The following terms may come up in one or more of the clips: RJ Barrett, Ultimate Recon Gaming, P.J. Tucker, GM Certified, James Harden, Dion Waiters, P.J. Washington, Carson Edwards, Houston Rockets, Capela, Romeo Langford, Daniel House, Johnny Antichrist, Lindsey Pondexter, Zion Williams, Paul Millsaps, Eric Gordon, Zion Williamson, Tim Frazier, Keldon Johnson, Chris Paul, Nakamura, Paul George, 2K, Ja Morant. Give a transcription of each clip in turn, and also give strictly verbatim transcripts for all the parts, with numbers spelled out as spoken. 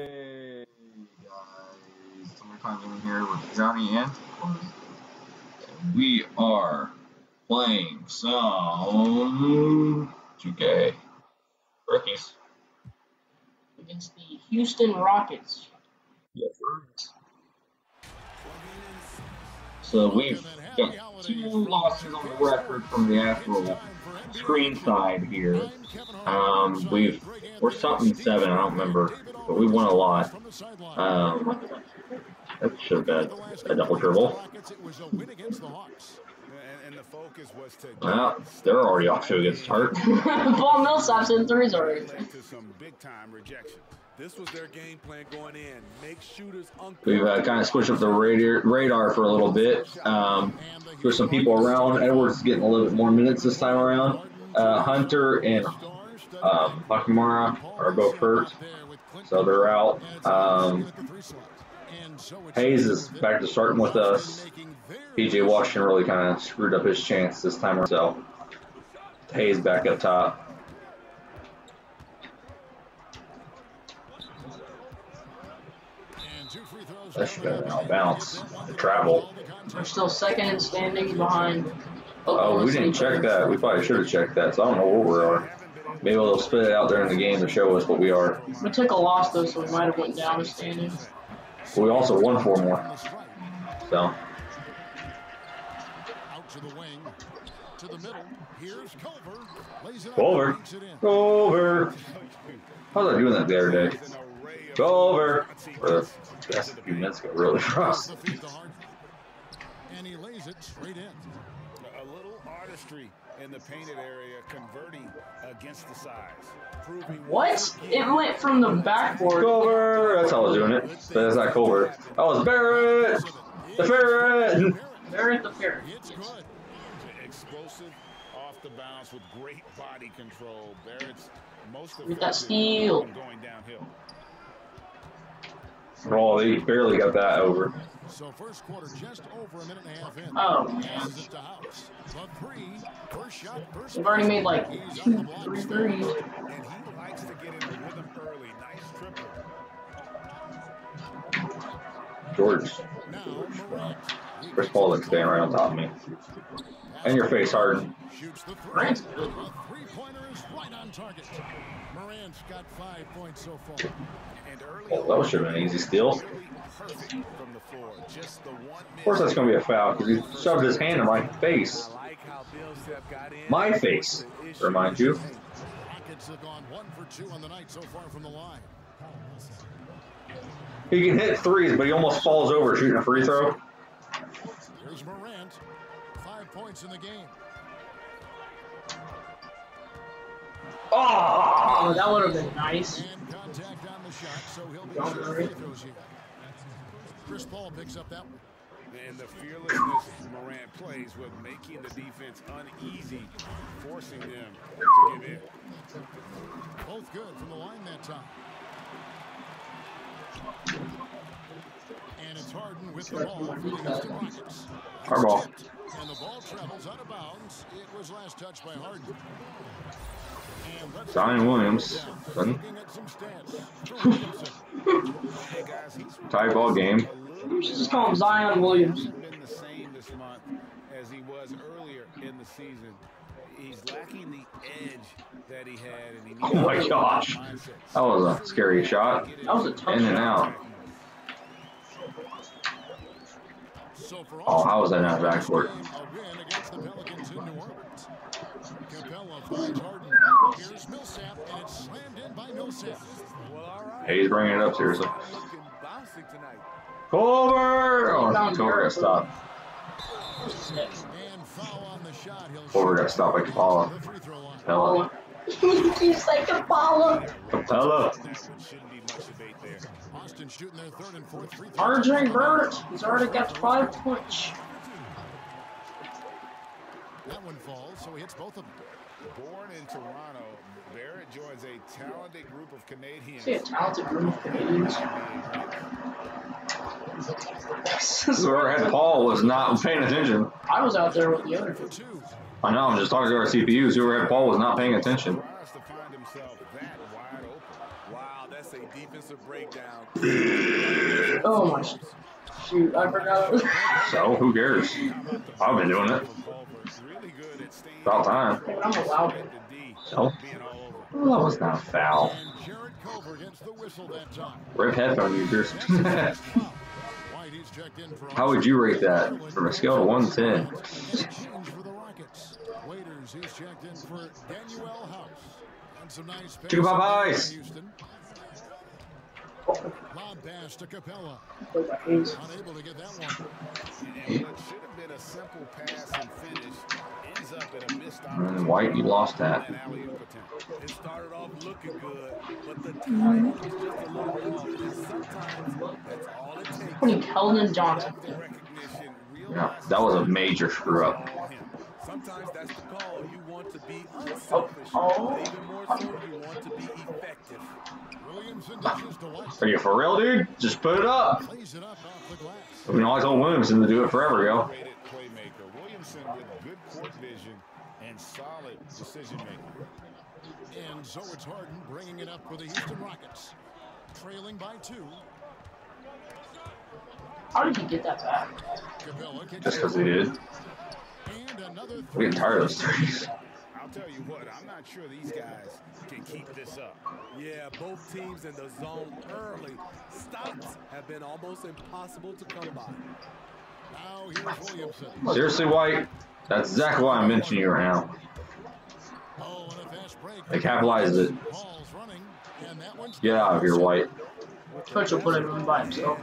Hey guys, Ultimate Recon Gaming here with Johnny Antichrist. And we are playing some two K rookies against the Houston Rockets. Yes, sir. So we've got two losses on the record from the actual screen side here. Um, we've we're something seven. I don't remember. But we won a lot. Um, that should have been a double dribble. Well, they're already off to a good start. Paul Millsaps in threes already. We've uh, kind of switched up the radar, radar for a little bit. Um, there's some people around. Edwards is getting a little bit more minutes this time around. Uh, Hunter and um, Nakamura are both hurt. So they're out. Um, Hayes is back to starting with us. P J. Washington really kind of screwed up his chance this time around. So Hayes back up top. That should go out of bounds. The travel. We're still second in standings behind. Oh, oh we didn't check that. We probably should have checked that. So I don't know where we are. Maybe they'll spit it out during the game to show us what we are. We took a loss, though, so we might have went down the standings. We also won four more. So. Culver. Culver. How was I doing that the other day? Culver. For the past few minutes got really crossed. And he lays it straight in. A little artistry in the painted area, converting against the size. What? It went from the backboard. Culver! That's how I was doing it. But that's not Culver. Oh, it's Barrett! The Ferret! Barrett the Ferret. Explosive off the bounce with great body control. Barrett's most of that steal. Going downhill. Oh, they barely got that over. So first quarter just over a minute and a half in. Oh man. We've already made like two, three threes. And he likes to get in the rhythm early. Nice triple. George. Chris Paul looks staying right on top of me. And your face, Harden. Morant's good. Morant's got five points so far. Oh, that should have been an easy steal. Of course that's going to be a foul, because he shoved his hand in my face. My face, remind you. He can hit threes, but he almost falls over shooting a free throw. Here's Morant. Five points in the game. Oh, that would have been nice. And contact on the shot, so he'll be sure he throws you. Chris Paul picks up that one. And the fearlessness Morant plays with making the defense uneasy, forcing them to give in. Both good from the line that time. And it's Harden with the ball. Our ball. And the ball travels out of bounds. It was last touched by Harden. Zion Williams. Tie ball game. You should just call him Zion Williams. Been the same this month as he was earlier in the season. He's lacking the edge that he had. And he oh my gosh. That was a scary shot. That was a tough in and out. Oh, how was that not backcourt? Capela finds Harden. Here's Millsap, and it's slammed in by Millsap. Well, all right. Hey, he's bringing it up, seriously. Culver! Oh, Culver got stopped. Culver got stopped by Capela. Capela. He keeps like Capela. Capela. R J Barrett. He's already got five points. That one falls, so he hits both of them. Born in Toronto, Barrett joins a talented group of Canadians. See, a talented group of Canadians. Whoever had Paul was not paying attention. I was out there with the other two. I know, I'm just talking to our C P Us. Whoever had Paul was not paying attention. Wow, that's a defensive breakdown. Oh my shoot. Shoot, I forgot. So, who cares? I've been doing it. About time. I'm allowed it. So, well, that was not foul. Rip headphone users. How would you rate that from a scale of one to ten? Waiters, he's checked in for Daniel House. And some nice pass. Two Popeyes. Long pass to Capela. Unable to get that one. And what should have been a simple pass and finish ends up at a missed opportunity. White, you lost that. It started off looking good, but the time was just a little injured. Sometimes that's all it takes. I mean, Keldon Johnson. Yeah, that was a major screw up. Sometimes that's the call. You want to be unselfish, oh. But even more so, you want to be effective. Williamson dishes to Washington. Are you for real, dude? Just put it up. Plays it up off the glass. I mean, I told Williamson to do it forever ago. Playmaker Williamson with good court vision and solid decision making. And so it's Harden bringing it up for the Houston Rockets, trailing by two. How did you get that back? Just because he did. I'm getting tired of those threes. I'll tell you what, I'm not sure these guys can keep this up. Yeah, both teams in the zone early. Stops have been almost impossible to come by. Now here's Williamson. Seriously, White? That's exactly why I'm mentioning you right now. They capitalized it. Get out of here, White. Touch will put everyone by himself.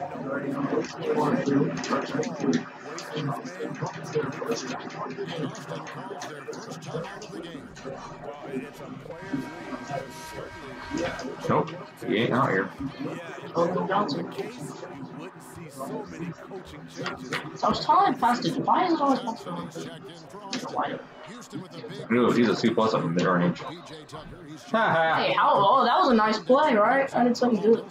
Nope, he ain't out here. I was telling Plastic, why is it always possible? He's a C plus up in mid range. Hey, how oh, that was a nice play, right? I didn't tell you to do it.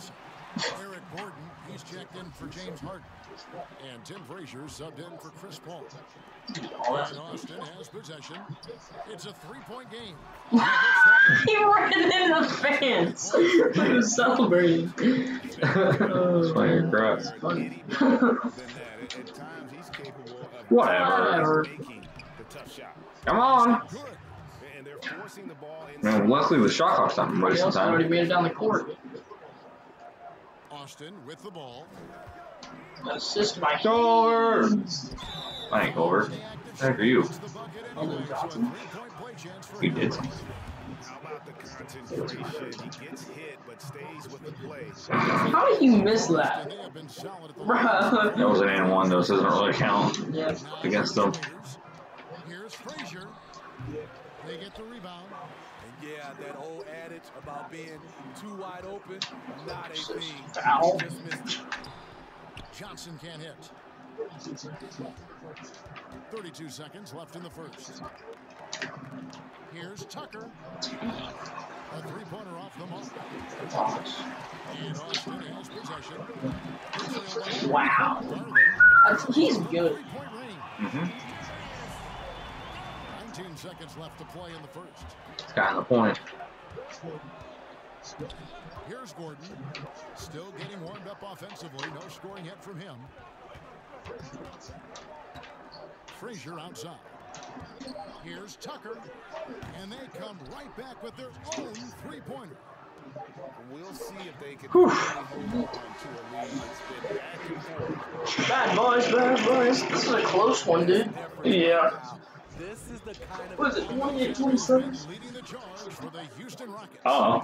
Eric Gordon, he's checked in for James Harden. And Tim Frazier subbed in for Chris Paul. And Austin has possession. It's a three-point game. He ran in the fence. He was celebrating. That's funny, crap. Whatever. Come on. Man, luckily the shot clock's not wasting time. Already made it down the court. Austin with the ball. Assist by over. I ain't over. What the heck are you? You did. How did you miss that? Bruh. That was an and one, though, so it doesn't really count yeah. against them. Here's Frazier. They get the rebound. Yeah, that old adage about being too wide open, not a thing. Johnson can't hit. thirty-two seconds left in the first. Here's Tucker. A three-pointer off the mark. And Austin has possession. Wow. He's good. Mm-hmm. nineteen seconds left to play in the first. It's gotten the point. Here's Gordon. Still getting warmed up offensively. No scoring hit from him. Frazier outside. Here's Tucker. And they come right back with their own three-pointer. We'll see if they can hold on to a lead. Bad boys, bad boys. This is a close one, dude. Yeah. This is the kind of what is it, twenty-eight twenty-seven? Oh.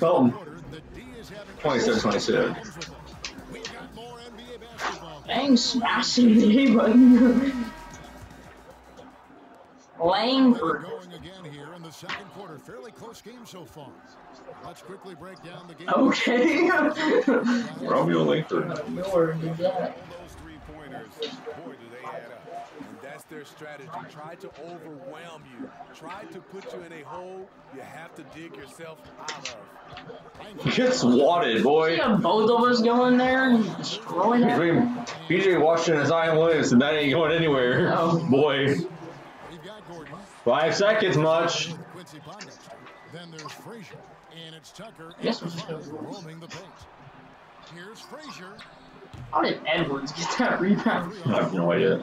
Colton. twenty-six twenty-seven. Dang, smashing the A button. Langford. Okay. Romeo Langford. Boy, do they add up. And that's their strategy. Try to overwhelm you. Try to put you in a hole you have to dig yourself out of. He gets swatted, boy. You got both of us going there and destroying everything. P J. Washington and Zion Williams, and that ain't going anywhere. Oh. Boy. Five seconds much. Then there's Frazier. And it's Tucker. Yes, was roaming the paint. Here's Frazier. How did Edwards get that rebound? I have no idea.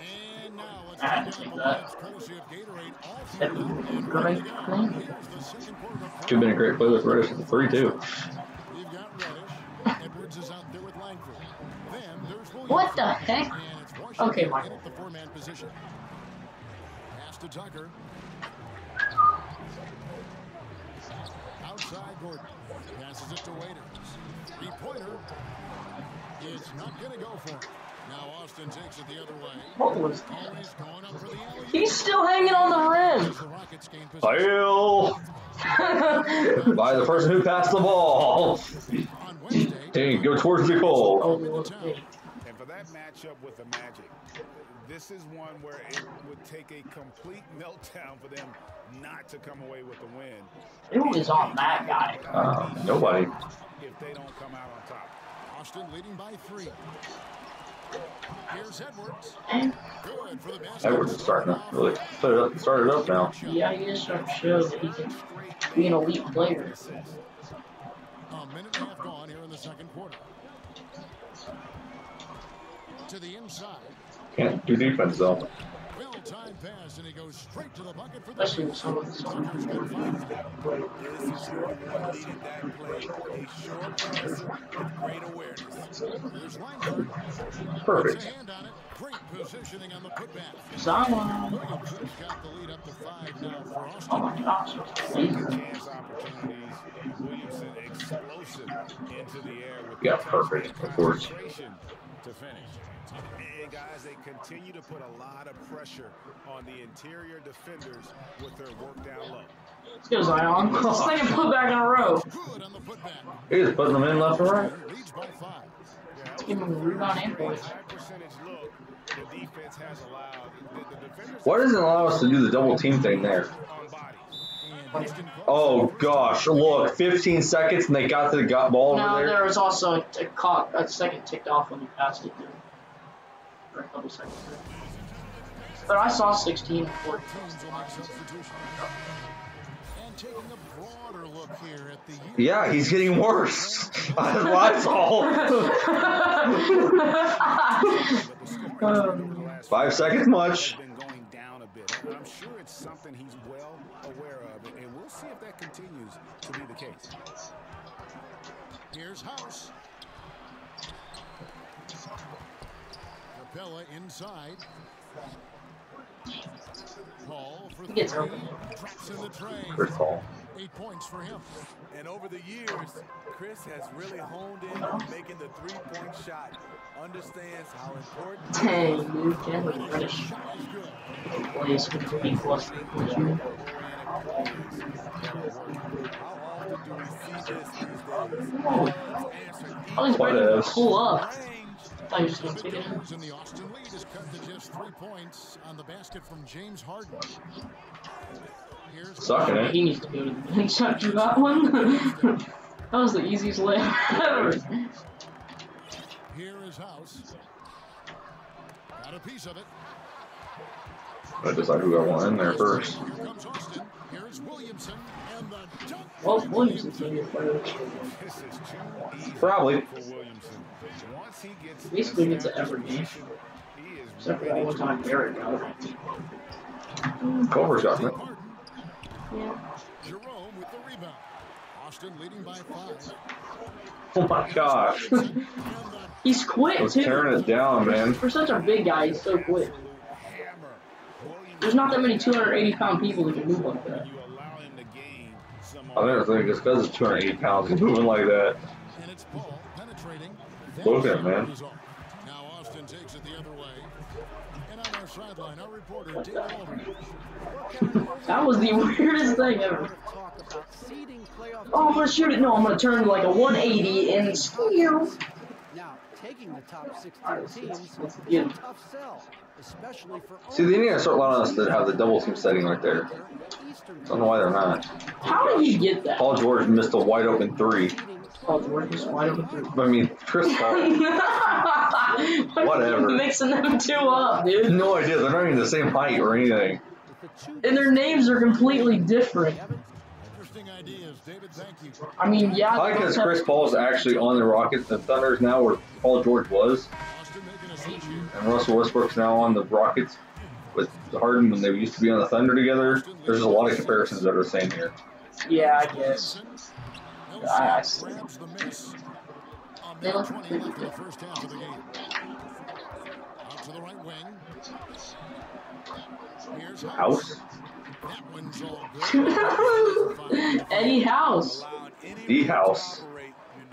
And now it's I had to take that. That would have been a great play. Could have been a great play with Reddish at the three, too. You've got Reddish. Edwards is out there with Langford. Then there's Williams. What the heck? Okay, Michael. The four-man position. Pass to Tucker. Outside Gordon. Passes it to Waiters. The pointer. It's not going to go for it. Now Austin takes it the other way. What was that? He's, going up for the alley. He's still hanging on the rim. Fail. By the person who passed the ball. Dang, go towards the goal. Oh, and for that matchup with the Magic, this is one where it would take a complete meltdown for them not to come away with the win. Who is on that guy? Uh, nobody. If they don't come out on top. Austin leading by three. Here's Edwards. Good for the Edwards is starting up, really. Started up, started up now. Yeah, he is starting to show that he can be an elite player. A minute and a half gone here in the second quarter. To the inside. Can't do defense though. Well time pass and he goes straight to the bucket for the shot. Perfect. Oh my gosh. Yeah, perfect, of course. To finish. And guys, they continue to put a lot of pressure on the interior defenders with their work down low. Let's go, Zion. Second putback in a row. He's putting them in left and right. Let's give him a rebound and points. Why doesn't it allow us to do the double team thing there? Oh gosh, look, fifteen seconds and they got the got ball no, over there. No, there was also a, a, caught, a second ticked off when you passed it through. For a couple seconds. But I saw sixteen before. Yeah, he's getting worse. That's what I saw. Five seconds much. I'm sure it's something he's well aware of, and we'll see if that continues to be the case. Here's House. Capela inside. Paul for the drops in the train. Eight points for him. And over the years, Chris has really honed in on making the three-point shot. Understands how important. Hey, you can be British. Please, be close. How is Brandon pull up? I just want to take it. And the Austin lead is cut to just three points on the basket from James Harden. Sucking it. He needs to go to the bench after that one. That was the easiest layup ever. Here is House. Got a piece of it. I decide who I want in there first. Here comes Austin. Here's Williamson and the dunk. Well, Williamson's in your player. Probably. Basically gets to every game. Except for that one time Eric got it. Culver's got it. Yeah. Jerome with the rebound. Austin leading by five. Oh my gosh. He's quick too. He's tearing it down, man. For such a big guy, he's so quick. There's not that many two hundred eighty pound people that can move like that. I never think it's because it's two hundred eighty pounds moving like that. And it's Paul penetrating. Look at him, man. Now Austin takes it the other way. And on our sideline, our reporter Dion Waiters. That was the weirdest thing ever. Oh, I'm gonna shoot it. No, I'm gonna turn like a one eighty and skew. Now taking the top sixteen teams was a tough sell, especially for. See, they need to start allowing us to have the double team setting right there. I don't know why they're not. How did he get that? Paul George missed a wide open three. Paul George missed wide open three. I mean, Chris Paul. Whatever. Mixing them two up, dude. No idea. They're not even the same height or anything. And their names are completely different. Interesting ideas, David. Thank you. I mean, yeah. I like because Chris Paul is actually on the Rockets and Thunders now, where Paul George was, and Russell Westbrook's now on the Rockets with Harden when they used to be on the Thunder together. There's a lot of comparisons that are the same here. Yeah, I guess. I see. They look pretty good. To the right wing. Here's House. Eddie House. The House. You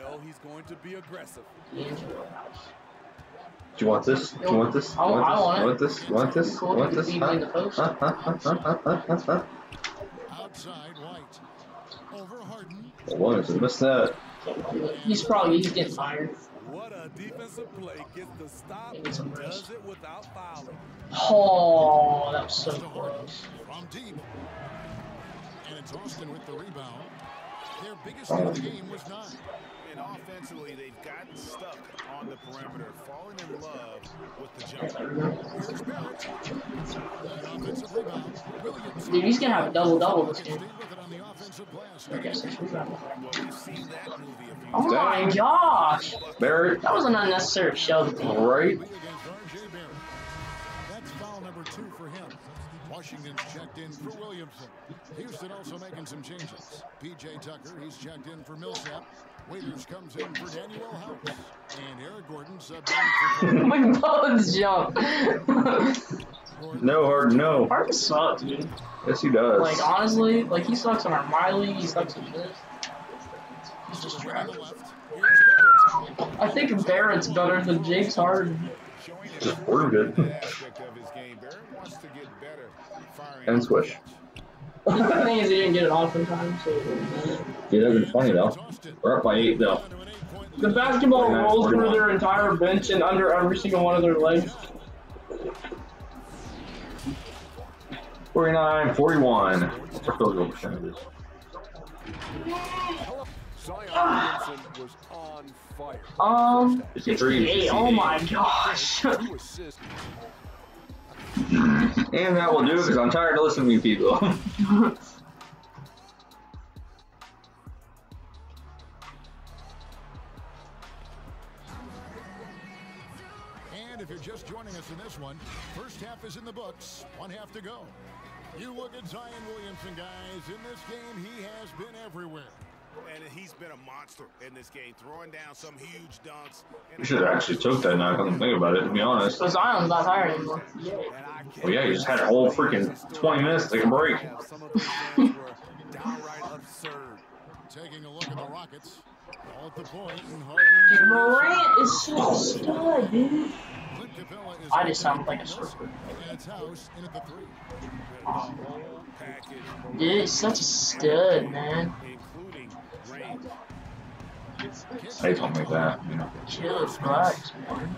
know he's going to be aggressive. D'Angelo House. Do you want this? Do you want this? Do you want this? Do you want this? Do you want this? Do you want this? Outside White. Over Harden. I wanted to miss that. He's probably he's getting fired. What a defensive play. Gets the stop. Does it without fouling. Oh, that was so close. From deep. And it's Austin with the rebound. Their biggest hit of the game was nine. And offensively, they've gotten stuck on the perimeter, falling in love with the jump. Dude, he's gonna have a double double this game. Oh my gosh! Barrett. That was an unnecessary shove. Right. That's foul number two for him. Washington's checked in for Williamson. Houston also making some changes. P J. Tucker, he's checked in for Millsap. Waiters comes in for Daniel House. And Eric Gordon subbed in for... McBones jump. No, Harden, no. Harden sucks, dude. Yes, he does. Like, honestly, like, he sucks on our Miley. He sucks on this. He's just trash. I think Barrett's better than James Harden. Just Gordon good. And swish. The thing is, he didn't get it off in time, so... Yeah, that'd been funny, though. We're up by eight, though. The basketball rolls through their entire bench and under every single one of their legs. forty-nine forty-one. What's our field goal percentage? Zion Williamson was on fire. Um, sixty-eight. Oh my gosh. And that will do because I'm tired of listening to people. And if you're just joining us in this one, first half is in the books, one half to go. You look at Zion Williamson, guys. In this game, he has been everywhere. And he's been a monster in this game, throwing down some huge dunks. We should have actually took that knock. I don't think about it, to be honest. Because Zion's not hired anymore. Well, yeah, you just had a whole freaking twenty minutes to take a break. Taking a look at the Rockets. Dude, Morant is so stud, dude. I just sound like a stripper. Dude, it's such a stud, man. They don't make that, you know. Jesus Christ, man.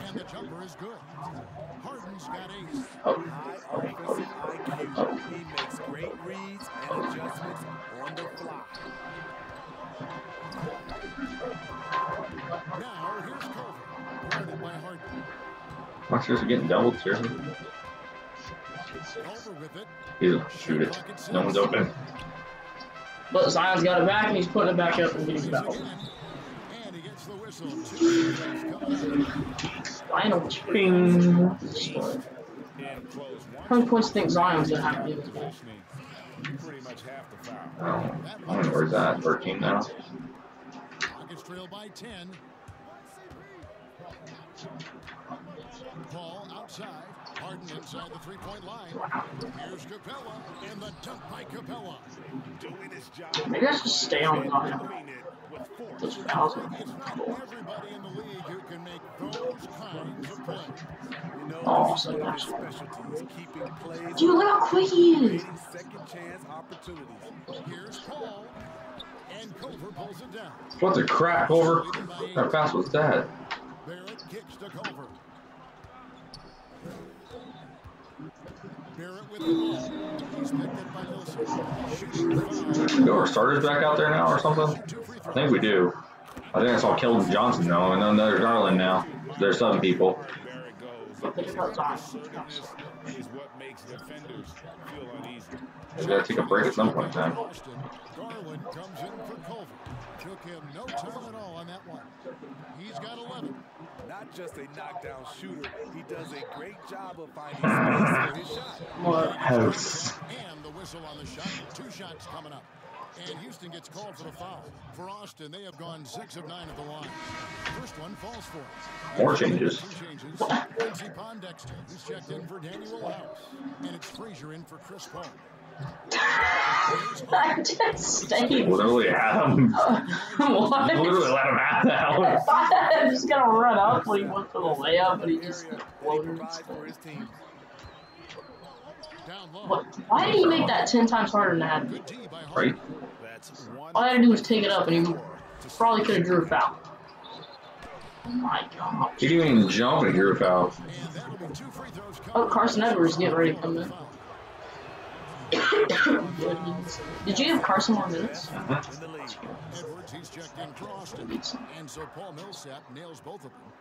Oh, oh, oh, oh. He makes great reads and adjustments on the fly. Now, here's Kobe. Guarded by Harden. Monsters are getting doubled here. He's gonna shoot it. No one's open. But Zion's got it back, and he's putting it back up and getting fouled. Final spring. How many points do you think Zion's gonna have to do? Oh, I don't know where's that. Thirteen now. Rockets trail by ten. Paul outside. Harden inside the three-point line. Here's Capela and the dunk by Capela. Doing his job. Maybe I should stay on the Those fouls are cool. Oh, so nice. Dude, look how quick he is. What the crap, Culver? How fast was that? Barrett kicks to Culver. Barrett with the ball. He's picked up by Wilson. Do our starters back out there now or something? I think we do. I think I saw Keldon Johnson though, and then there's Garland now. There's some people. is what makes defenders feel uneasy. We gotta take a break at some point in time. Garland comes in for Culver. Took him no time at all on that one. He's got eleven. Not just a knockdown shooter, he does a great job of finding space for his shot. What house? And the whistle on the shot. Two shots coming up. And Houston gets called for the foul. For Austin, they have gone six of nine at the line. First one falls for it. More changes. Two changes. Lindsey Pondexter, who's checked in for Daniel House. And it's Frazier in for Chris Paul. I just literally had him. What? Literally let him have the house. I'm just going to run up when he went for the layup, but he just floated. What? Why did he make that ten times harder than that? Right? All I had to do was take it up, and he probably could have drew a foul. Oh my God. He didn't even jump and drew a foul. Oh, Carson Edwards is getting ready to come in. Did you give Carson more minutes? Mm-hmm. Edwards, he's checked in for Austin, and so Paul Millsap nails both of them.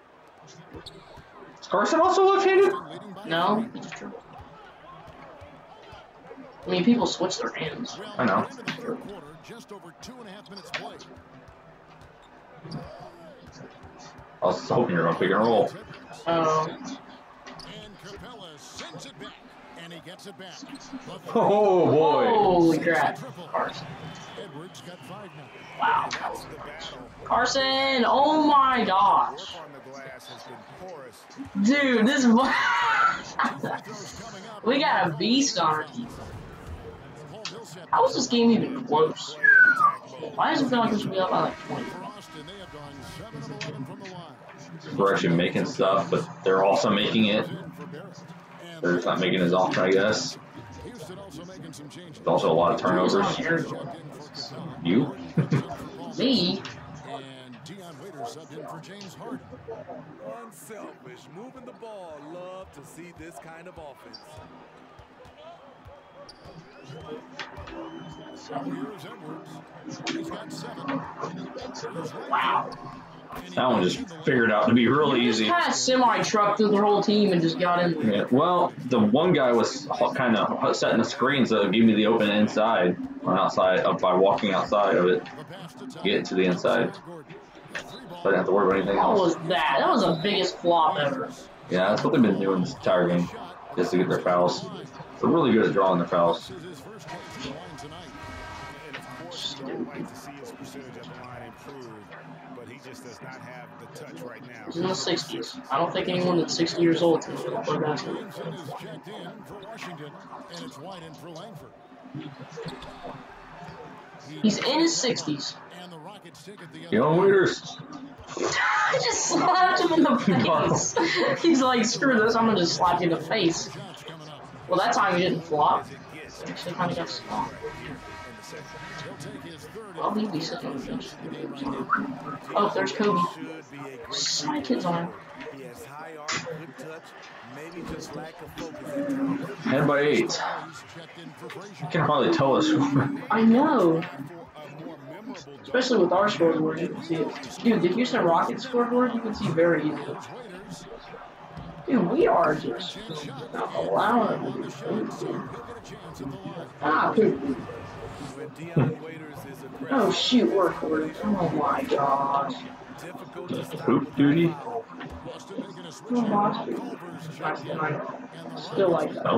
Is Carson also left-handed? No, he just dribbled. I mean, people switch their hands. I know. I was hoping you were going to pick and roll. Oh. And Capela sends it back, and he gets it back. Oh, boy. Holy crap. Carson. Wow. Carson, oh my gosh. Dude, this is... We got a beast on our team. How is this game even close? Why does it feel like this will be up by like twenty? We're actually making stuff, but they're also making it. They're just not making it as often, I guess. There's also a lot of turnovers. You? Me? Dion Waiters subbed in for James Harden. Unselfish, moving the ball. Love to see this kind of offense. Wow. That one just figured out to be really easy. Kind of semi-trucked through the whole team and just got in there. Yeah, well, the one guy was kind of setting the screen, so it gave me the open inside or outside uh, by walking outside of it, get to the inside. So I didn't have to worry about anything else. What was that? That was the biggest flop ever. Yeah, that's what they've been doing this entire game, just to get their fouls. They're really good at drawing their fouls. He's in the sixties. I don't think anyone that's sixty years old can still play basketball. He's in his sixties. Dion Waiters. I just slapped him in the face. He's like, screw this, I'm gonna just slap you in the face. Well, that time he didn't flop. He actually kind of got slopped. I'll leave these on the bench. Oh, there's Kobe. My kid's on. Head by eight. You can probably tell us. I know. Especially with our scoreboard, you can see it. Dude, the Houston Rockets scoreboard, you can see very easily. Dude, we are just not allowing it to be shown. Ah, poop. Oh shoot, we're forty. Oh my gosh. Poop duty? Still like that. Oh.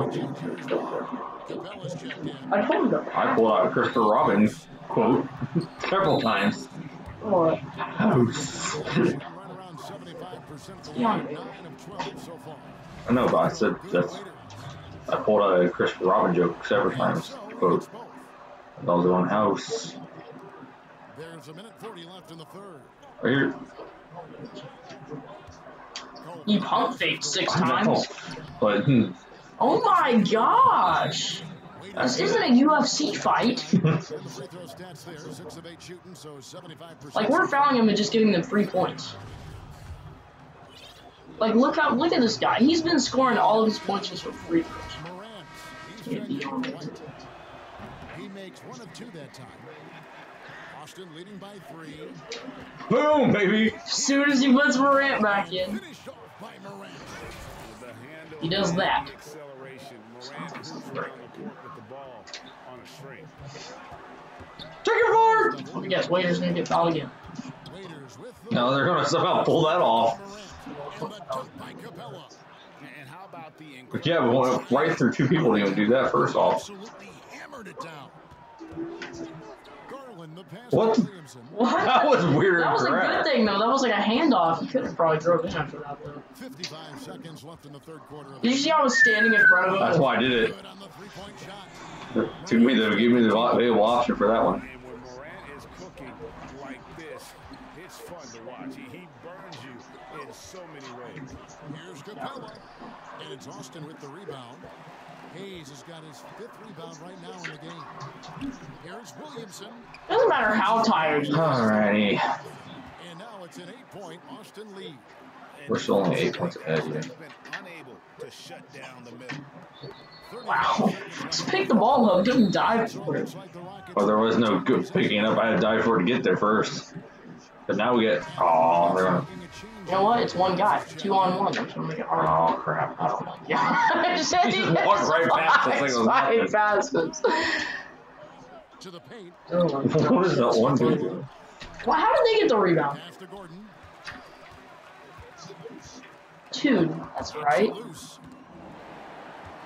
I told him I pulled out a Christopher Robin quote several times. What? House. I know, but I said that's. I pulled out a Christopher Robin joke several times. Quote. That was the one house. There's a minute forty left in the third. Right here. You pump faked six times. But hmm. Oh my gosh! This isn't a U F C fight. Like we're fouling him and just giving them three points. Like look how look at this guy. He's been scoring all of his points just for free throws. Can't be on it. He makes one of two that time. Austin leading by three. Boom, baby! As soon as he puts Morant back in, he does that. Tucker. Tucker hard! I guess Waiters going to get fouled again. No, they're going to somehow pull that off. But yeah, we went right through two people. They don't do that first off. What? What? That was weird. That was a good thing though. That was like a handoff. He could have probably drove in after that though. fifty-five seconds left in the third quarter. Did you see I was standing in front of him? That's why I did it. Give me the give me the available option for that one. It's fun to watch. He burns you in so many ways. Here's Capela, and it's Austin with the rebound. Hayes has got his fifth rebound right now in the game. Here's Williamson. Doesn't matter how tired you are. Alrighty. And now it's an eight-point Austin lead. We're still only eight points ahead here. Wow. Just pick the ball up. Didn't dive for it. Well, there was no good picking it up. I had to dive for it to get there first. But now we get. Oh, they're gonna. You know what? It's one guy. Two on one. Oh crap! I don't know. Yeah, I just had to walk right past the single. Five baskets. To the paint. What is that one dude doing? Well, how did they get the rebound? Dude, that's right.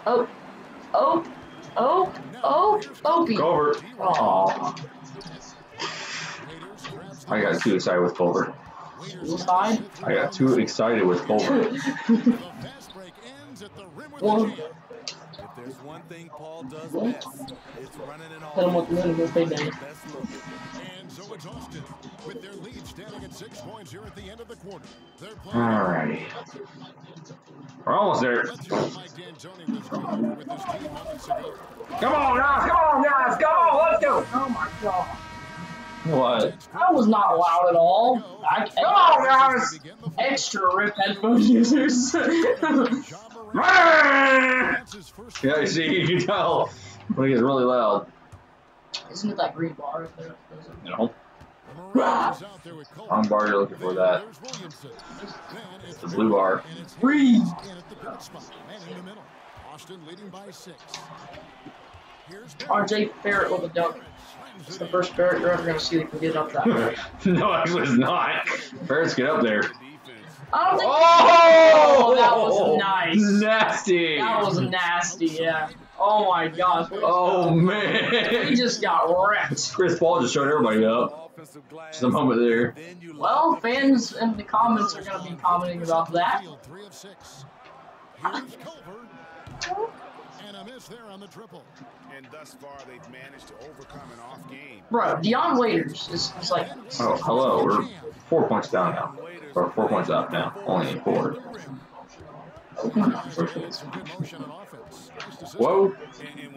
Oh, oh, oh, oh, Opie. Go over. Oh. I got too excited with Culver. Side? I got too excited with Culver. One. If there's one thing Paul does best, it's running in all and so it's Austin with their lead standing at six points here at the end of the quarter. Alrighty. We're almost there. Come on, guys, come on, guys, come on, let's go. Oh my god. What? That was not loud at all. I, come on, guys! Extra rip headphone users. Yeah, you see, you can tell when it gets really loud. Isn't it that green bar up there? No. Wrong bar, you're looking for that. It's the blue bar. Green! Austin leading by six. R J Barrett with a dunk. It's the first Barrett you're ever going to see that can get up that way. No, I was not. Barrett's get up there. I don't think oh! That was nice. Nasty. That was nasty, yeah. Oh, my gosh. Oh, man. He just got wrecked. Chris Paul just showed everybody up. Just a moment there. Well, fans in the comments are going to be commenting about that. And a miss there on the triple. And thus far, they've managed to overcome an off game. Bro, Dion Waiters is, is like. Oh, hello. We're four points down now. Or four points up now. Only in four. Whoa.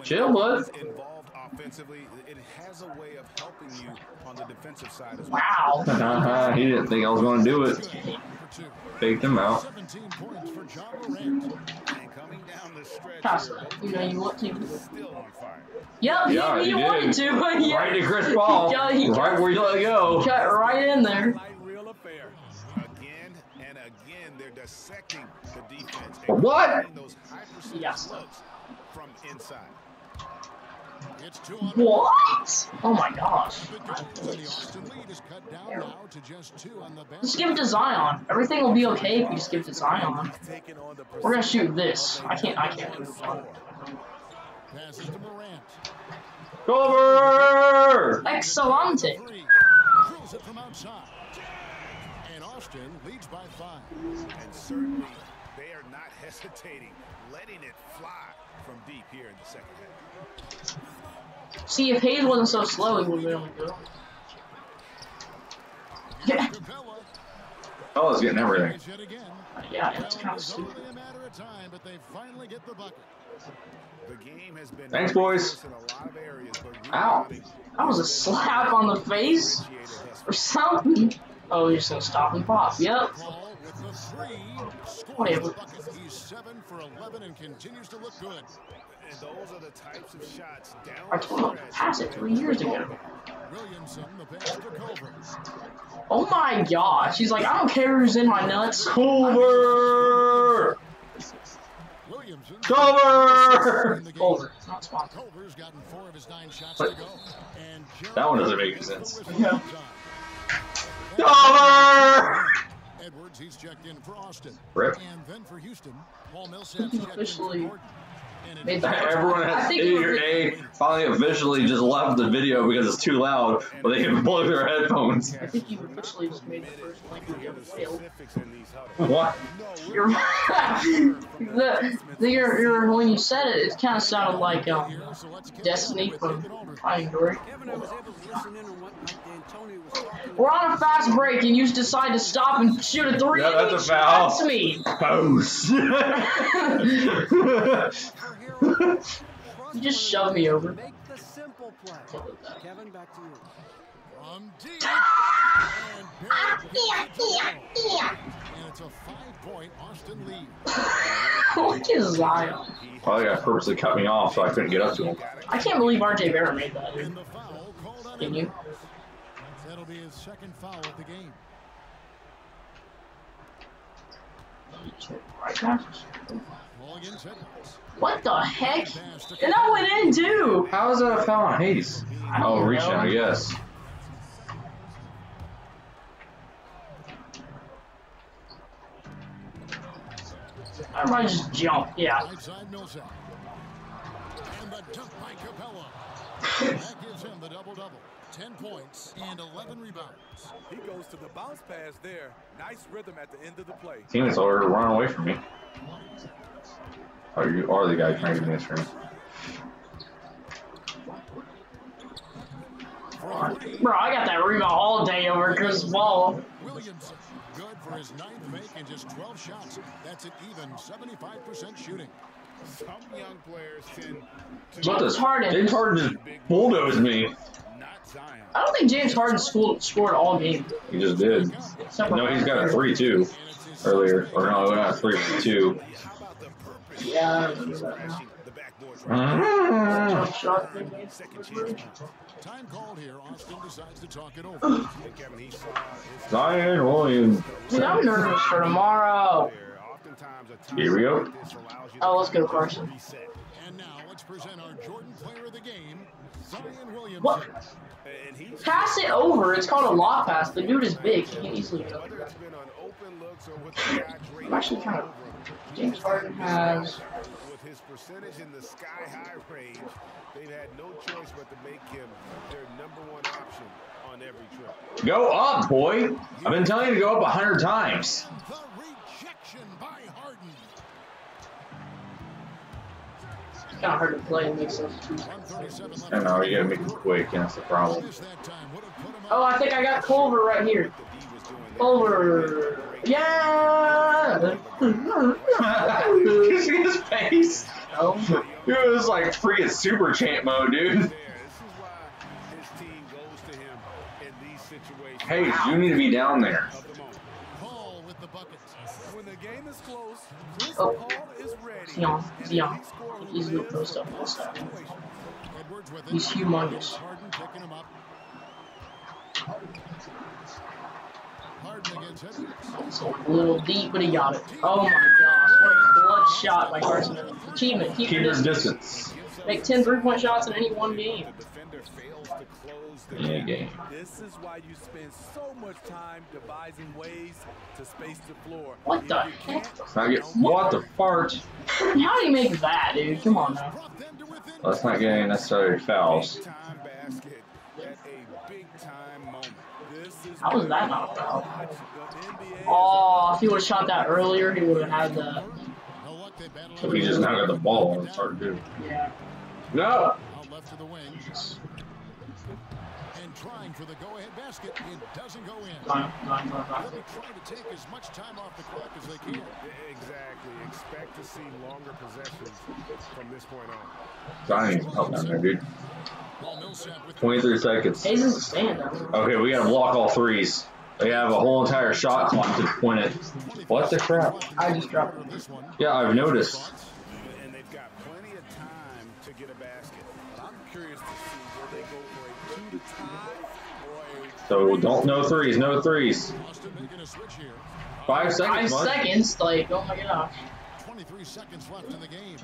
Chill, bud. Wow. He didn't think I was going to do it. Faked him out. Pastor, you know you want to. Yep, he, yeah, he, he wanted to. Yeah. Right to Chris Paul. He got, he right got, where you let it go. He cut right in there. What? Yes. What? Oh my gosh. Just give it to Zion. Everything will be okay if you just give it to Zion. We're gonna shoot this. I can't I can't do this. Cover! Excellente. And Austin leads by five. And certainly they are not hesitating, letting it fly from deep here in the second half. See, if Hayes wasn't so slow, he would have been able to go. Yeah. Pella's getting everything. Uh, yeah, it's kind of stupid. Thanks, boys. Ow. That was a slap on the face or something. Oh, you're so stop and pop. Yep. Whatever. He's seven for eleven and continues to look good. And those are the types of shots down. I told him to pass it three years ago. Williamson, the pass to Culver. Oh my gosh. He's like, I don't care who's in my nuts. Culver! Williams. Culver! Culver. Not spot. Culver's gotten four of his nine shots to go. And that one doesn't make any sense. Yeah. Culver! Edwards, he's checked in for Austin. Rip. And then for Houston, Paul Millsaps officially. Everyone has eight or eight finally officially just left the video because it's too loud, but they can blow their headphones. I think you officially just made the first link you ever failed. What? You're the, the, your, your, when you said it, it kind of sounded like um, Destiny from Pine Glory. We're on a fast break, and you just decide to stop and shoot a three. Yeah, that's a foul. That's me. You just shove me over. Make the simple play. Kevin, back to you. From deep. And it's a five-point Austin lead. Look at Zion. Probably got purposely cut me off so I couldn't get up to him. I can't believe R J Barrett made that. Can you? That'll be his second foul of the game. What the heck? And I went in too. How is that a foul on Hayes? Oh, reach out, I guess. I might just jump. Yeah. And the dunk by Capela. That gives him the double double. Ten points and eleven rebounds. He goes to the bounce pass there. Nice rhythm at the end of the play. Team is already running away from me. Oh, you are the guy trying to answer me. Bro, I got that rebound all day over Chris Paul. Williams, good for his ninth make and just twelve shots. That's an even seventy-five percent shooting. Some young players tend to what does Harden? James Harden just bulldozed me. I don't think James Harden scored scored all game. He just did. No, he's got a three two earlier, or no, not three two. Yeah. Time called here. Austin decides to talk it over. Zion Williams. Dude, I'm nervous for tomorrow. Here we go. Oh, let's go, Carson. And now let's present our Jordan player of the game, Zion Williams. What? Pass it over. It's called a lob pass. The dude is big. He can easily go. I'm actually kind of. James Harden has. With his percentage in the sky-high range, they've had no choice but to make him their number one option on every trip. Go up, boy! I've been telling you to go up a hundred times. The rejection by Harden. It's kind of hard to play. It makes sense. I know you gotta make it quick, and that's the problem. Oh, I think I got Culver right here. Culver. Yeah! You see his face? No. It was like freaking super champ mode, dude. Hey, you need to be down there. Paul with the bucket. When the game is close, Chris Paul is ready. Dion, Dion. He's no post up. He's humongous. It's a little deep, but he got it. Oh my gosh, what a blood shot by Carson. Achievement, keep your distance. Make ten three-point shots in any one game. Yeah, game. This is why you spend so much time devising ways to space the floor. What the heck? What the fart? How do you make that, dude? Come on now. Let's not get any necessary fouls. How was that not a foul? Oh, if he would have shot that earlier, he would have had the. So he just now got the ball and started doing it. Yeah. No! And trying for the go-ahead basket, it doesn't go in. They're trying to take as much time off the clock as they can. Exactly. Expect to see longer possessions from this point on. Dying help down there, dude. twenty-three seconds. Okay, we gotta block all threes. They have a whole entire shot clock to point it. What the crap? I just dropped it. Yeah, I've noticed. And they've got plenty of time to get a basket. I'm curious to see where they go for a two to five. So don't no threes, no threes. Five seconds. Five seconds, like, oh my gosh. twenty-three seconds left in the game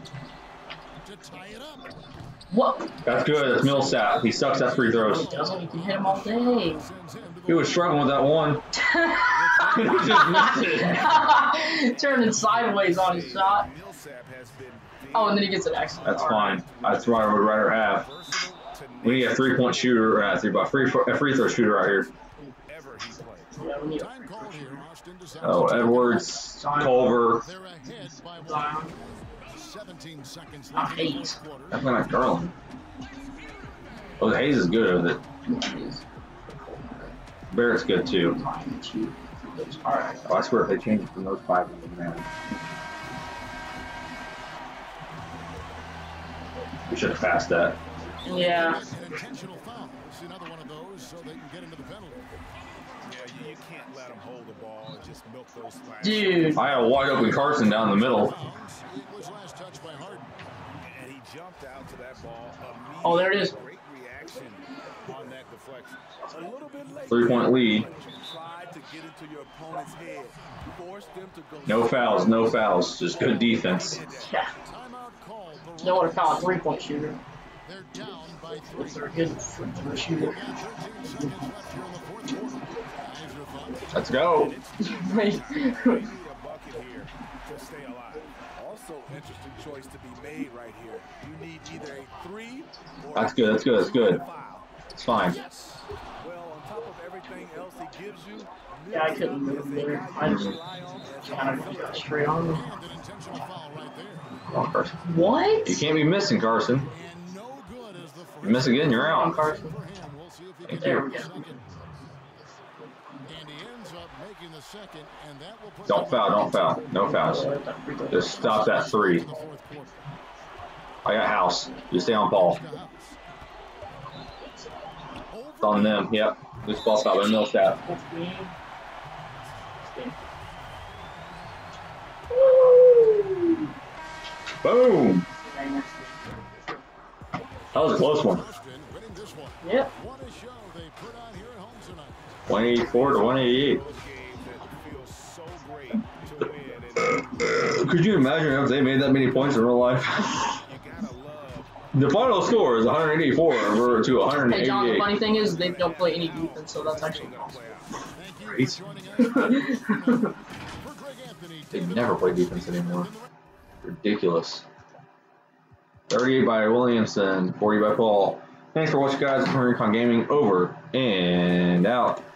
to tie it up. What? That's good. It's Millsap. He sucks at free throws. Oh, you hit him all day. He was struggling with that one. He just missed it. Turning sideways on his shot. Oh, and then he gets an excellent. That's fine. That's what I would rather have. We need a three-point shooter, uh, three by free a free throw shooter out here. Oh, Edwards, Culver. seventeen seconds left. Hayes. That's not Garland. Oh, Hayes is good with it. Barrett's good too. All right. Oh, I swear if they change it from those five, it would matter. We should have passed that. Yeah. Dude. I had a wide open Carson down the middle. Oh, there it is. Three-point lead. No fouls, no fouls. Just good defense. Yeah. They would have fouled a three-point shooter. They're down by three. Let's go. That's good. That's good. That's good. It's fine. Yeah, I couldn't move there. I just kind of got straight on. Oh, Carson. What? You can't be missing, Carson. You miss again, you're out. Carson. Thank there you. We go. Don't foul, don't foul. No fouls. Just stop that three. I got House. You stay on ball. It's on them. Yep. This ball stop by Millsap. Boom. That was a close one. Yep. one eighty-four to one eighty-eight. Could you imagine if they made that many points in real life? The final score is one eighty-four to one eighty-eight. Hey, John, the funny thing is they don't play any defense, so that's actually awesome. Great. They never play defense anymore. Ridiculous. thirty by Williamson, forty by Paul. Thanks for watching, guys. Ultimate Recon Gaming, over and out.